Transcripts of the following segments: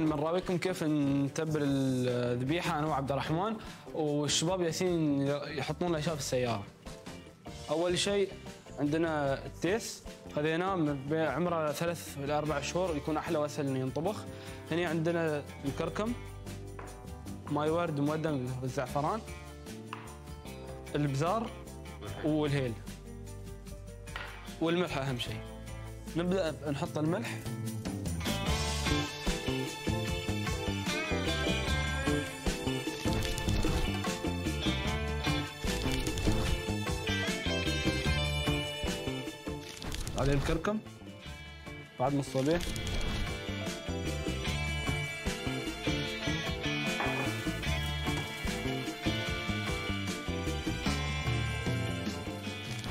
من راويكم كيف نتبل الذبيحه انا وعبد الرحمن والشباب ياسين يحطون الاشياء في السياره. اول شيء عندنا التيس، خذيناه عمره 3 إلى 4 شهور، يكون احلى واسهل انه ينطبخ. هنا عندنا الكركم، ماي ورد مودم بالزعفران، البزار والهيل والملح. اهم شيء نبدا نحط الملح. عليه الكركم بعد ما الصبيح،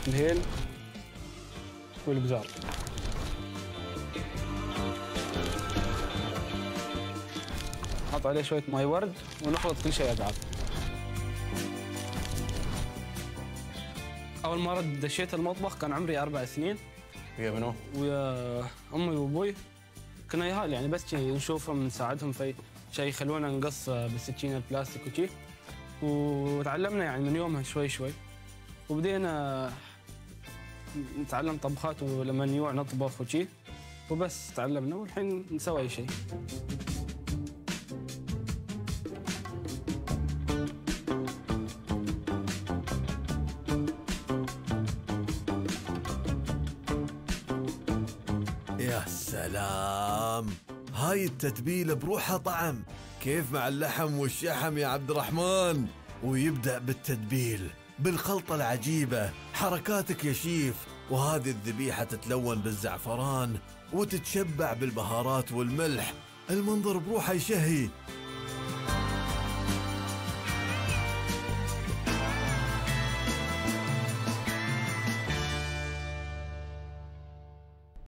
الهيل والبزار. نحط عليه شوية ماي ورد ونخلط كل شيء بعض. أول مرة دشيت المطبخ كان عمري 4 سنين. ويا منو؟ ويا امي وابوي. كنا يهال يعني بس شي نشوفهم نساعدهم في شيء، يخلونا نقص بالسكينه البلاستيك وشي، وتعلمنا يعني من يومها شوي شوي، وبدينا نتعلم طبخات ولما نيوع نطبخ وشي، وبس تعلمنا والحين نسوي اي شيء. يا سلام، هاي التتبيلة بروحها طعم. كيف مع اللحم والشحم يا عبد الرحمن؟ ويبدأ بالتتبيل بالخلطة العجيبة، حركاتك يا شيف. وهذه الذبيحة تتلون بالزعفران وتتشبع بالبهارات والملح، المنظر بروحه يشهي.